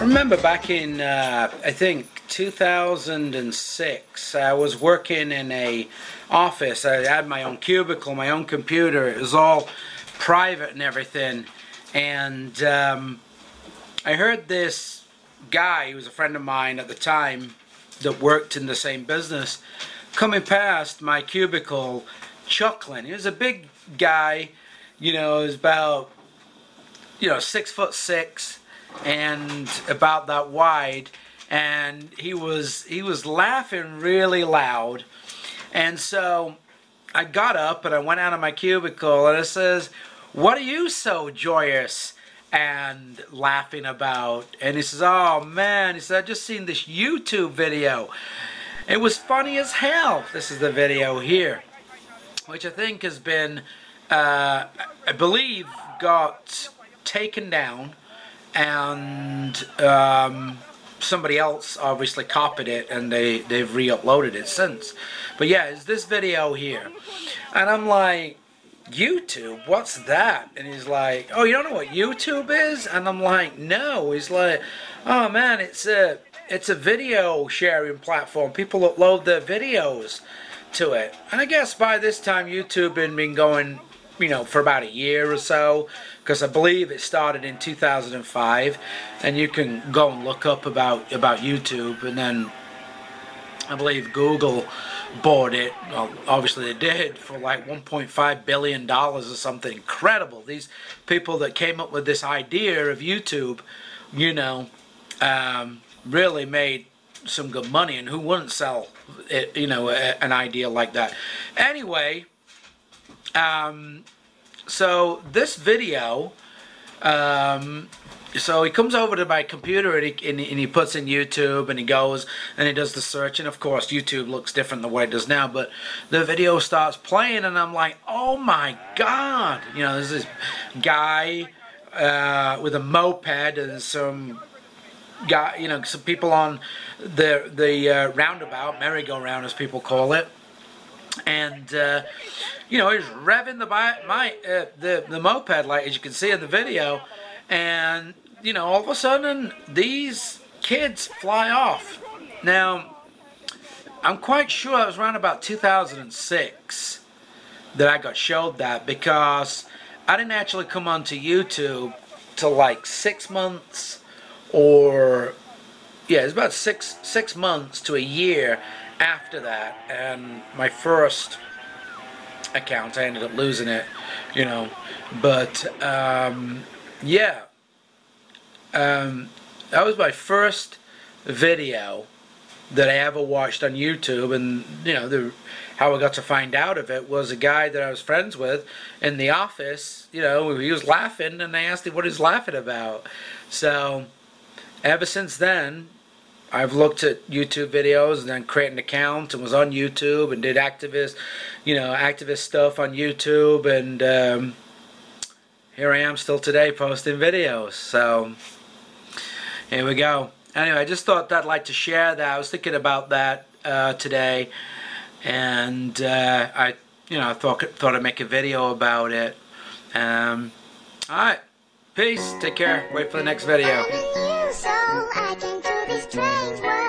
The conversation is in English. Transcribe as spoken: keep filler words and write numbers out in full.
Remember back in uh, I think two thousand six, I was working in a office. I had my own cubicle, my own computer. It was all private and everything. And um, I heard this guy who was a friend of mine at the time that worked in the same business coming past my cubicle chuckling. He was a big guy, you know, he was about, you know, six foot six. And about that wide, and he was he was laughing really loud. And so I got up and I went out of my cubicle and I says, "What are you so joyous and laughing about?" And he says, "Oh man," he said, "I just seen this YouTube video. It was funny as hell." This is the video here, which I think has been uh, I believe got taken down. And um, somebody else obviously copied it, and they, they've re-uploaded it since. But yeah, it's this video here. And I'm like, YouTube? What's that? And he's like, "Oh, you don't know what YouTube is?" And I'm like, "No." He's like, "Oh man, it's a, it's a video sharing platform. People upload their videos to it." And I guess by this time YouTube had been going, you know, for about a year or so, because I believe it started in two thousand five, and you can go and look up about about YouTube. And then I believe Google bought it. Well, obviously they did, for like one point five billion dollars or something incredible. These people that came up with this idea of YouTube, you know, um, really made some good money. And who wouldn't sell it, you know, an idea like that? Anyway. Um, so this video, um, so he comes over to my computer and he, and he puts in YouTube, and he goes and he does the search, and of course YouTube looks different than the way it does now, but the video starts playing and I'm like, "Oh my God," you know, there's this guy, uh, with a moped and some guy, you know, some people on the, the, uh, roundabout, merry go round as people call it. And uh, you know, he's revving the my uh, the the moped, like as you can see in the video, and you know, all of a sudden these kids fly off. Now, I'm quite sure it was around about two thousand six that I got showed that, because I didn't actually come onto YouTube till like six months, or yeah, it's about six six months to a year after that. And my first account, I ended up losing it, you know, but um, yeah, um, that was my first video that I ever watched on YouTube. And you know, the, how I got to find out of it was a guy that I was friends with in the office. You know, he was laughing and I asked him what he's laughing about. So ever since then, I've looked at YouTube videos and then created an account and was on YouTube and did activist, you know, activist stuff on YouTube. And um, here I am still today posting videos. So here we go. Anyway, I just thought I'd like to share that. I was thinking about that uh, today, and uh, I, you know, I thought thought I'd make a video about it. Um, all right, peace. Take care. Wait for the next video. Strange world.